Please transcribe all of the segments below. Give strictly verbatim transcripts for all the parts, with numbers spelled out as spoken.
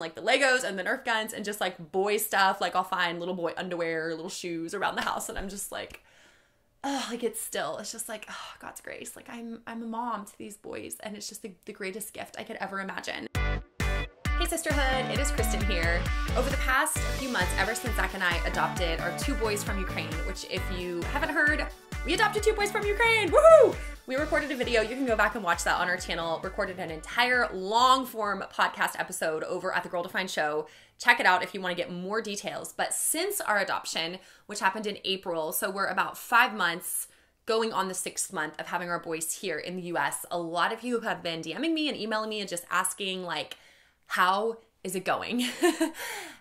like the Legos and the Nerf guns and just like boy stuff. Like I'll find little boy underwear, little shoes around the house, and I'm just like, oh, like it's still, it's just like, oh, God's grace. Like I'm, I'm a mom to these boys, and it's just the, the greatest gift I could ever imagine. Hey sisterhood, it is Kristen here. Over the past few months, ever since Zach and I adopted our two boys from Ukraine, which if you haven't heard, we adopted two boys from Ukraine, woohoo! We recorded a video, you can go back and watch that on our channel, recorded an entire long form podcast episode over at the Girl Defined show. Check it out if you wanna get more details. But since our adoption, which happened in April, so we're about five months going on the sixth month of having our boys here in the U S, a lot of you have been DMing me and emailing me and just asking like, how is it going?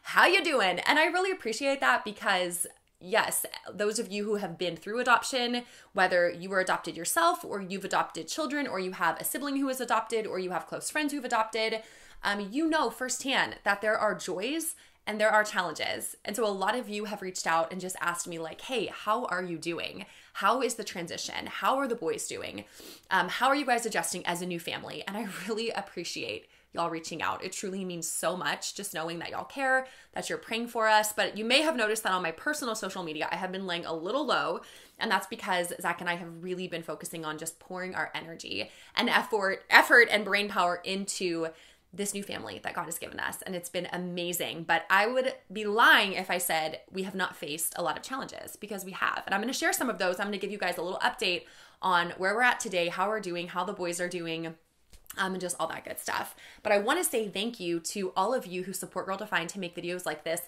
How you doing? And I really appreciate that because yes, those of you who have been through adoption, whether you were adopted yourself or you've adopted children or you have a sibling who is adopted or you have close friends who've adopted, um, you know firsthand that there are joys and there are challenges. And so a lot of you have reached out and just asked me like, hey, how are you doing? How is the transition? How are the boys doing? Um, how are you guys adjusting as a new family? And I really appreciate y'all reaching out. It truly means so much just knowing that y'all care, that you're praying for us. But you may have noticed that on my personal social media, I have been laying a little low, and that's because Zach and I have really been focusing on just pouring our energy and effort, effort and brain power into this new family that God has given us, and it's been amazing. But I would be lying if I said we have not faced a lot of challenges, because we have. And I'm going to share some of those. I'm going to give you guys a little update on where we're at today, how we're doing, how the boys are doing, Um, and just all that good stuff. But I want to say thank you to all of you who support Girl Defined to make videos like this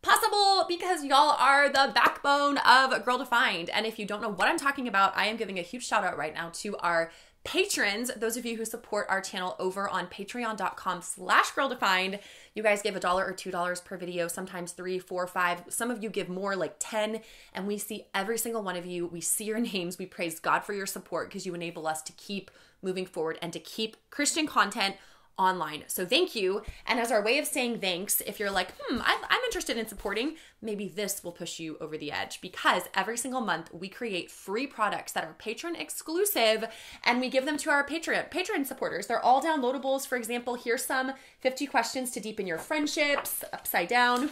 possible, because y'all are the backbone of Girl Defined. And if you don't know what I'm talking about, I am giving a huge shout out right now to our patrons, those of you who support our channel over on patreon.com slash girldefined. You guys give a dollar or two dollars per video, sometimes three, four, five. Some of you give more, like ten, and we see every single one of you. We see your names. We praise God for your support because you enable us to keep moving forward and to keep Christian content online. So thank you. And as our way of saying thanks, if you're like, hmm, I'm, I'm interested in supporting, maybe this will push you over the edge, because every single month we create free products that are patron exclusive and we give them to our Patreon, Patreon supporters. They're all downloadables. For example, here's some fifty questions to deepen your friendships, upside down,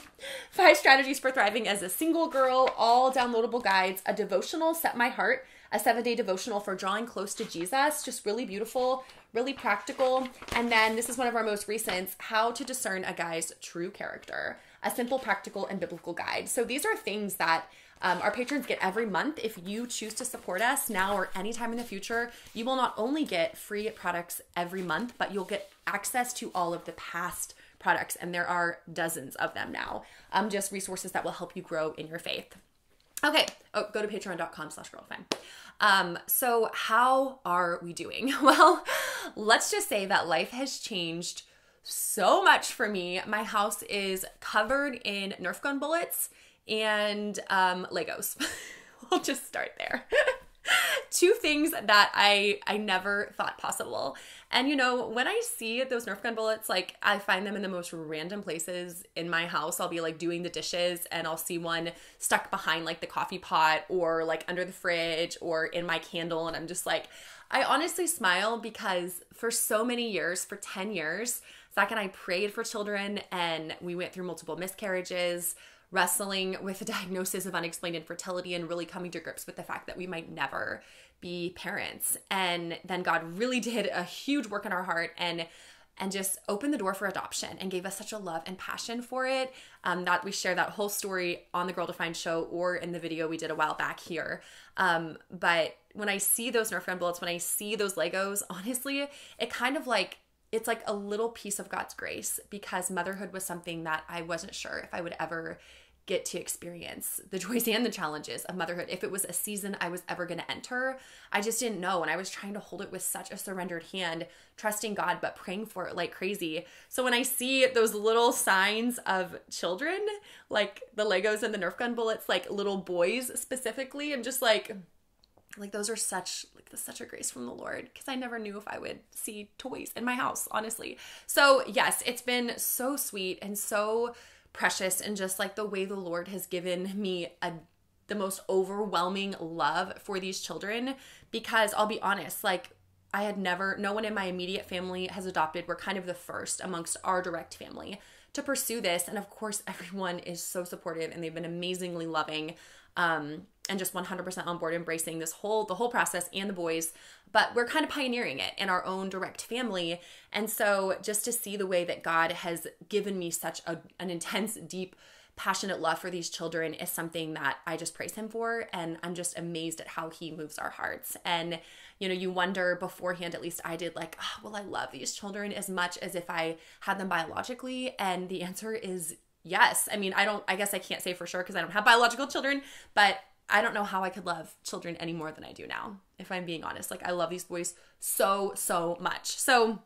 five strategies for thriving as a single girl, all downloadable guides, a devotional, Set My Heart, a seven day devotional for drawing close to Jesus, just really beautiful, really practical. And then this is one of our most recent, how to discern a guy's true character, a simple, practical, and biblical guide. So these are things that um, our patrons get every month. If you choose to support us now or anytime in the future, you will not only get free products every month, but you'll get access to all of the past products. And there are dozens of them now, um, just resources that will help you grow in your faith. Okay, oh, go to patreon.com slash girldefined. Um, so how are we doing? Well, let's just say that life has changed so much for me. My house is covered in Nerf gun bullets and um, Legos. We'll just start there. Two things that I, I never thought possible. And you know, when I see those Nerf gun bullets, like I find them in the most random places in my house. I'll be like doing the dishes and I'll see one stuck behind like the coffee pot or like under the fridge or in my candle. And I'm just like, I honestly smile because for so many years, for ten years, Zach and I prayed for children and we went through multiple miscarriages, wrestling with a diagnosis of unexplained infertility and really coming to grips with the fact that we might never be parents. And then God really did a huge work in our heart and and just opened the door for adoption and gave us such a love and passion for it um, that we share that whole story on the Girl Defined show or in the video we did a while back here. Um, but when I see those Nerf gun bullets, when I see those Legos, honestly, it kind of like, it's like a little piece of God's grace, because motherhood was something that I wasn't sure if I would ever get to experience, the joys and the challenges of motherhood, if it was a season I was ever going to enter. I just didn't know. And I was trying to hold it with such a surrendered hand, trusting God, but praying for it like crazy. So when I see those little signs of children, like the Legos and the Nerf gun bullets, like little boys specifically, I'm just like, like those are such, like such a grace from the Lord, because I never knew if I would see toys in my house, honestly. So yes, it's been so sweet and so precious, and just like the way the Lord has given me a the most overwhelming love for these children, because I'll be honest, like I had never, no one in my immediate family has adopted. We're kind of the first amongst our direct family to pursue this. And of course, everyone is so supportive and they've been amazingly loving um, and just one hundred percent on board embracing this whole, the whole process and the boys. But we're kind of pioneering it in our own direct family. And so just to see the way that God has given me such a, an intense, deep, passionate love for these children is something that I just praise him for. And I'm just amazed at how he moves our hearts. And, you know, you wonder beforehand, at least I did, like, oh, will I love these children as much as if I had them biologically? And the answer is yes. I mean, I don't, I guess I can't say for sure because I don't have biological children, but I don't know how I could love children any more than I do now, if I'm being honest. Like, I love these boys so, so much. So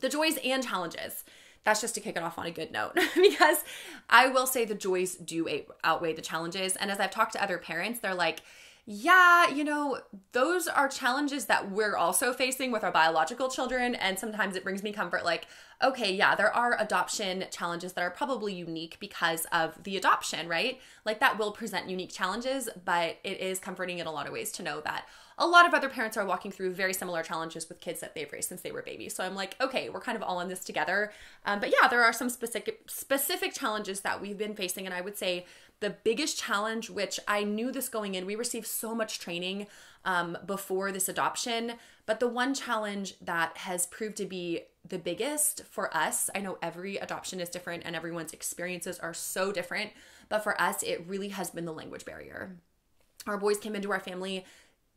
the joys and challenges. That's just to kick it off on a good note because I will say the joys do outweigh the challenges. And as I've talked to other parents, they're like, yeah, you know, those are challenges that we're also facing with our biological children. And sometimes it brings me comfort, like, okay, yeah, there are adoption challenges that are probably unique because of the adoption, right? Like, that will present unique challenges, but it is comforting in a lot of ways to know that a lot of other parents are walking through very similar challenges with kids that they've raised since they were babies. So I'm like, okay, we're kind of all in this together. Um, but yeah, there are some specific specific challenges that we've been facing. And I would say the biggest challenge, which I knew this going in, we received so much training um, before this adoption, but the one challenge that has proved to be the biggest for us, I know every adoption is different and everyone's experiences are so different, but for us, it really has been the language barrier. Our boys came into our family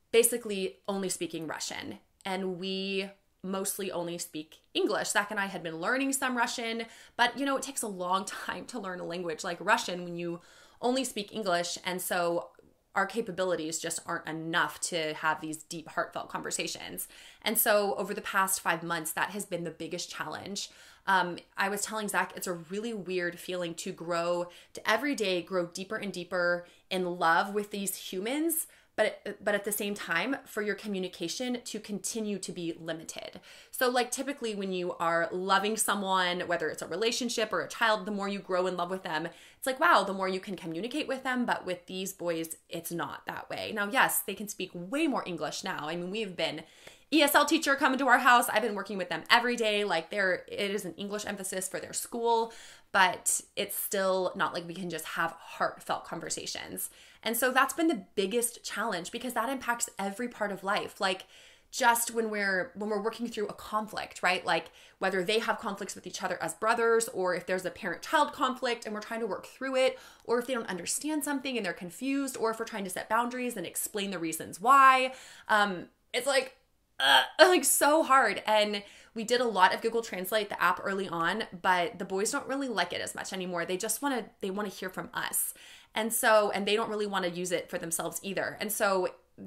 basically only speaking Russian, and we mostly only speak English. Zach and I had been learning some Russian, but you know, it takes a long time to learn a language like Russian when you only speak English. And so our capabilities just aren't enough to have these deep, heartfelt conversations. And so over the past five months, that has been the biggest challenge. Um, I was telling Zach, it's a really weird feeling to grow, to every day grow deeper and deeper in love with these humans, But, but at the same time, for your communication to continue to be limited. So like typically when you are loving someone, whether it's a relationship or a child, the more you grow in love with them, it's like, wow, the more you can communicate with them. But with these boys, it's not that way. Now, yes, they can speak way more English now. I mean, we've been E S L teacher coming to our house. I've been working with them every day. Like there, it is an English emphasis for their school, but it's still not like we can just have heartfelt conversations. And so that's been the biggest challenge because that impacts every part of life. Like just when we're, when we're working through a conflict, right? Like whether they have conflicts with each other as brothers, or if there's a parent-child conflict and we're trying to work through it, or if they don't understand something and they're confused, or if we're trying to set boundaries and explain the reasons why. Um, it's like, Uh, like so hard. And we did a lot of Google Translate, the app, early on, but the boys don't really like it as much anymore. They just want to, they want to hear from us. And so, and they don't really want to use it for themselves either. And so,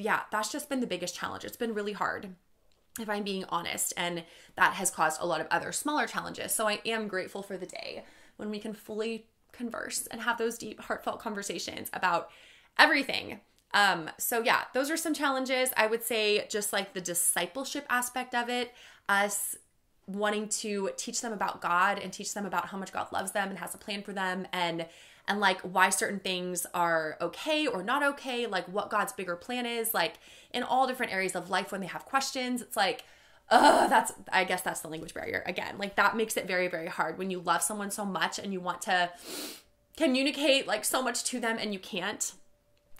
yeah, that's just been the biggest challenge. It's been really hard, if I'm being honest. And that has caused a lot of other smaller challenges. So I am grateful for the day when we can fully converse and have those deep, heartfelt conversations about everything. Um, so yeah, those are some challenges. I would say just like the discipleship aspect of it, us wanting to teach them about God and teach them about how much God loves them and has a plan for them, and, and like why certain things are okay or not okay, like what God's bigger plan is, like in all different areas of life when they have questions. It's like, oh, that's, I guess that's the language barrier again. Like that makes it very, very hard when you love someone so much and you want to communicate like so much to them and you can't.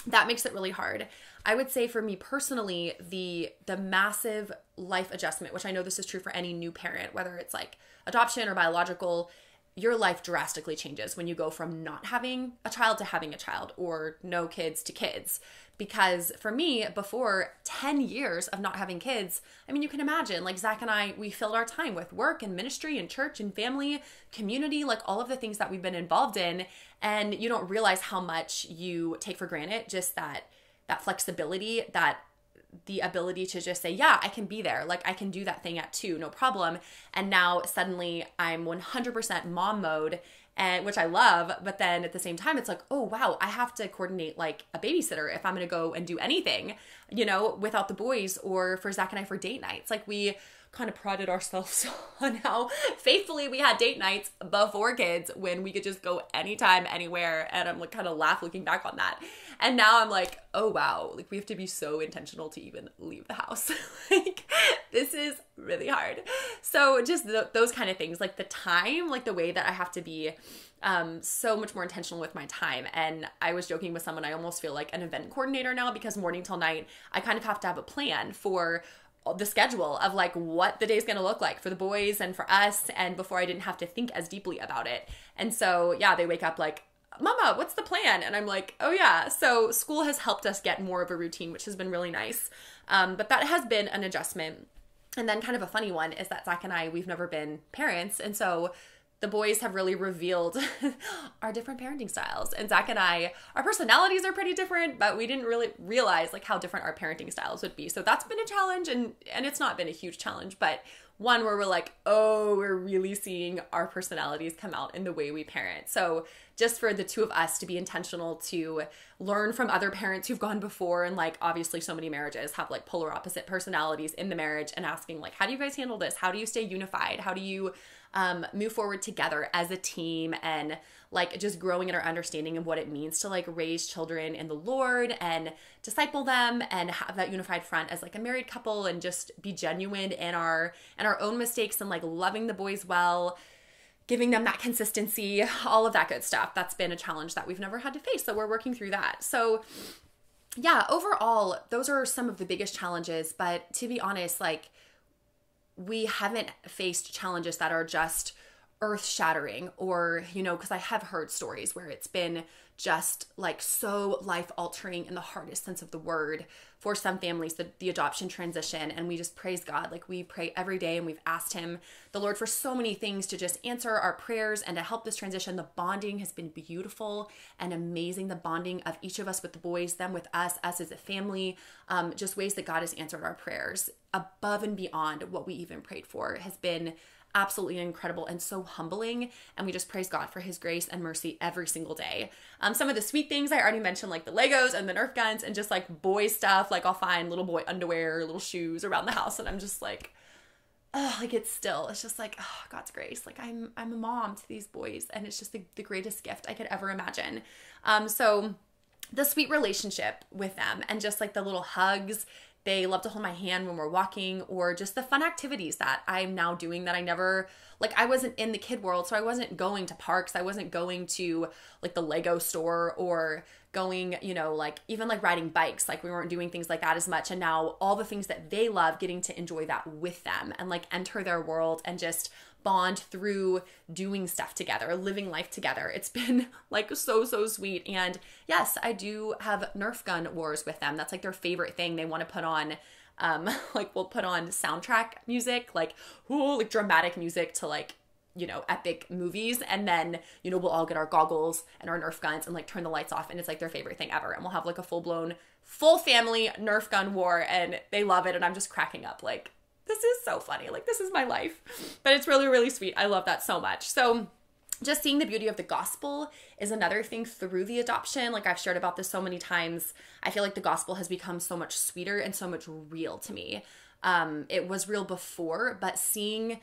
That makes it really hard. I would say for me personally, the the massive life adjustment, which I know this is true for any new parent, whether it's like adoption or biological, your life drastically changes when you go from not having a child to having a child, or no kids to kids. Because for me, before ten years of not having kids, I mean, you can imagine, like Zach and I, we filled our time with work and ministry and church and family, community, like all of the things that we've been involved in. And you don't realize how much you take for granted, just that, that flexibility, that the ability to just say, yeah, I can be there. Like I can do that thing at two, no problem. And now suddenly I'm one hundred percent mom mode, and which I love. But then at the same time, it's like, oh wow, I have to coordinate like a babysitter if I'm going to go and do anything, you know, without the boys, or for Zach and I for date nights. Like we kind of prided ourselves on how faithfully we had date nights before kids when we could just go anytime, anywhere. And I'm like kind of laugh looking back on that. And now I'm like, oh wow, like we have to be so intentional to even leave the house. Like this is really hard. So just th those kind of things, like the time, like the way that I have to be um, so much more intentional with my time. And I was joking with someone, I almost feel like an event coordinator now, because morning till night, I kind of have to have a plan for the schedule of like what the day's gonna look like for the boys and for us. And before I didn't have to think as deeply about it. And so yeah, they wake up like, Mama, what's the plan? And I'm like, oh yeah. So school has helped us get more of a routine, which has been really nice. Um, but that has been an adjustment. And then kind of a funny one is that Zach and I, we've never been parents. And so the boys have really revealed our different parenting styles. And Zach and I, our personalities are pretty different, but we didn't really realize like how different our parenting styles would be. So that's been a challenge, and, and it's not been a huge challenge, but one where we're like, oh, we're really seeing our personalities come out in the way we parent. So just for the two of us to be intentional to learn from other parents who've gone before, and like obviously so many marriages have like polar opposite personalities in the marriage, and asking like, how do you guys handle this? How do you stay unified? How do you um, move forward together as a team? And like just growing in our understanding of what it means to like raise children in the Lord and disciple them and have that unified front as like a married couple, and just be genuine in our and our own mistakes, and like loving the boys well, giving them that consistency, all of that good stuff. That's been a challenge that we've never had to face, so we're working through that. So yeah, overall, those are some of the biggest challenges, but to be honest, like we haven't faced challenges that are just earth-shattering or, you know, because I have heard stories where it's been just like so life-altering in the hardest sense of the word for some families, the, the adoption transition. And we just praise God. Like we pray every day, and we've asked him, the Lord, for so many things to just answer our prayers and to help this transition. The bonding has been beautiful and amazing. The bonding of each of us with the boys, them with us, us as a family, um, just ways that God has answered our prayers above and beyond what we even prayed for has been absolutely incredible and so humbling. And we just praise God for his grace and mercy every single day. Um, some of the sweet things I already mentioned, like the Legos and the Nerf guns and just like boy stuff. Like I'll find little boy underwear, little shoes around the house, and I'm just like, oh, like it's still, it's just like, oh, God's grace. Like I'm, I'm a mom to these boys, and it's just the, the greatest gift I could ever imagine. Um, so the sweet relationship with them, and just like the little hugs. They love to hold my hand when we're walking, or just the fun activities that I'm now doing that I never, like I wasn't in the kid world. So I wasn't going to parks. I wasn't going to like the Lego store, or going, you know, like even like riding bikes, like we weren't doing things like that as much. And now all the things that they love, getting to enjoy that with them and like enter their world and just bond through doing stuff together, living life together. It's been like so, so sweet. And yes, I do have Nerf gun wars with them. That's like their favorite thing. They want to put on, um, like we'll put on soundtrack music, like, ooh, like dramatic music to like, you know, epic movies. And then, you know, we'll all get our goggles and our Nerf guns and like turn the lights off. And it's like their favorite thing ever. And we'll have like a full blown, full family Nerf gun war, and they love it. And I'm just cracking up. Like, this is so funny. Like this is my life, but it's really, really sweet. I love that so much. So just seeing the beauty of the gospel is another thing through the adoption. Like I've shared about this so many times. I feel like the gospel has become so much sweeter and so much real to me. Um, it was real before, but seeing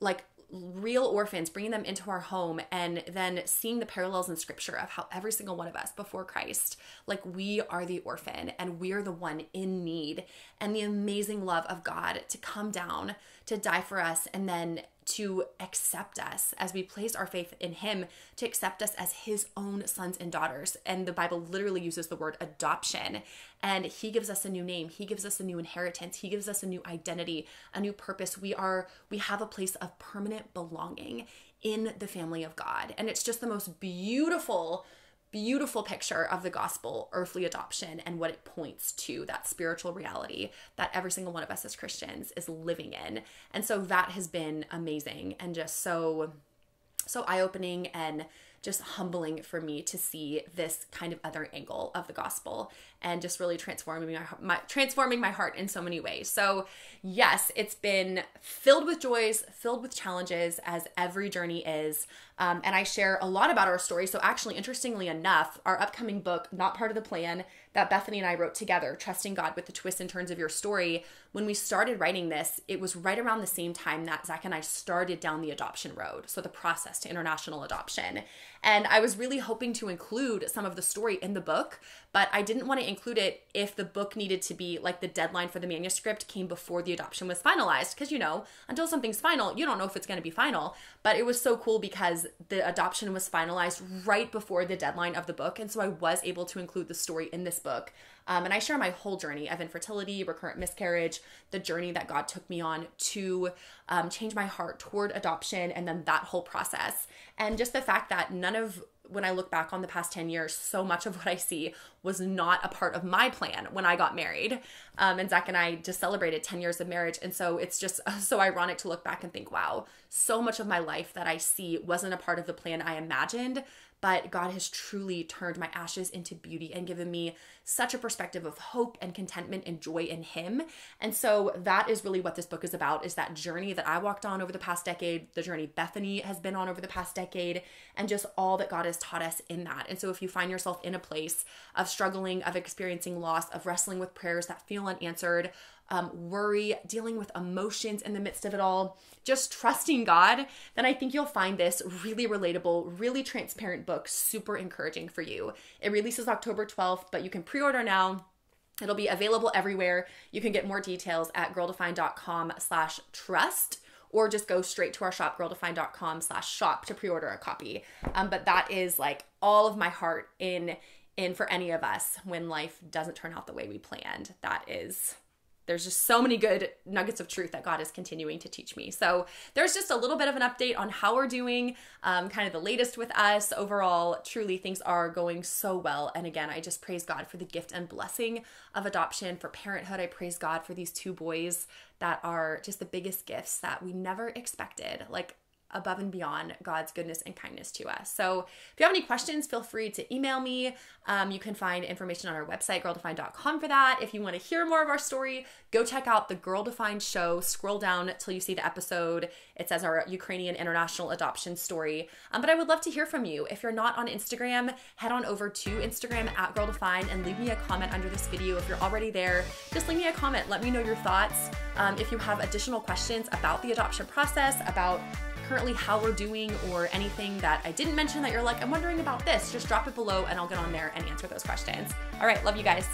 like real orphans, bringing them into our home, and then seeing the parallels in scripture of how every single one of us before Christ, like we are the orphan and we're the one in need, and the amazing love of God to come down, to die for us, and then to accept us as we place our faith in him, to accept us as his own sons and daughters. And the Bible literally uses the word adoption. And he gives us a new name. He gives us a new inheritance. He gives us a new identity, a new purpose. We are, we have a place of permanent belonging in the family of God. And it's just the most beautiful, beautiful picture of the gospel, earthly adoption, and what it points to, that spiritual reality that every single one of us as Christians is living in. And so that has been amazing and just so, so eye-opening and just humbling for me to see this kind of other angle of the gospel and just really transforming my, my transforming my heart in so many ways. So yes, it's been filled with joys, filled with challenges, as every journey is. Um, and I share a lot about our story. So actually, interestingly enough, our upcoming book, Not Part of the Plan, that Bethany and I wrote together, Trusting God with the Twists and Turns of Your Story, when we started writing this, it was right around the same time that Zach and I started down the adoption road, so the process to international adoption. And I was really hoping to include some of the story in the book, but I didn't want to include it if the book needed to be, like, the deadline for the manuscript came before the adoption was finalized, because, you know, until something's final, you don't know if it's going to be final. But it was so cool because the adoption was finalized right before the deadline of the book, and so I was able to include the story in this book. Um, and I share my whole journey of infertility, recurrent miscarriage, the journey that God took me on to um, change my heart toward adoption, and then that whole process. And just the fact that none of, when I look back on the past ten years, so much of what I see was not a part of my plan when I got married. Um, and Zach and I just celebrated ten years of marriage. And so it's just so ironic to look back and think, wow, so much of my life that I see wasn't a part of the plan I imagined, but God has truly turned my ashes into beauty and given me such a perspective of hope and contentment and joy in Him. And so that is really what this book is about, is that journey that I walked on over the past decade, the journey Bethany has been on over the past decade, and just all that God has taught us in that. And so if you find yourself in a place of struggling, of experiencing loss, of wrestling with prayers that feel unanswered, Um, worry, dealing with emotions in the midst of it all, just trusting God, then I think you'll find this really relatable, really transparent book super encouraging for you. It releases October twelfth, but you can pre-order now. It'll be available everywhere. You can get more details at girl defined dot com slash trust. Or just go straight to our shop, girl defined dot com slash shop, to pre-order a copy. Um, but that is, like, all of my heart in, in for any of us when life doesn't turn out the way we planned. That is... There's just so many good nuggets of truth that God is continuing to teach me. So there's just a little bit of an update on how we're doing, um, kind of the latest with us. Overall, truly things are going so well. And again, I just praise God for the gift and blessing of adoption, for parenthood. I praise God for these two boys that are just the biggest gifts that we never expected. Like, above and beyond God's goodness and kindness to us. So if you have any questions, feel free to email me. Um, you can find information on our website, girl defined dot com, for that. If you want to hear more of our story, go check out the Girl Defined show. Scroll down till you see the episode. It says our Ukrainian international adoption story. Um, but I would love to hear from you. If you're not on Instagram, head on over to Instagram at Girl Defined and leave me a comment under this video. If you're already there, just leave me a comment. Let me know your thoughts. Um, if you have additional questions about the adoption process, about currently how we're doing, or anything that I didn't mention that you're like, I'm wondering about this, just drop it below and I'll get on there and answer those questions. All right, love you guys.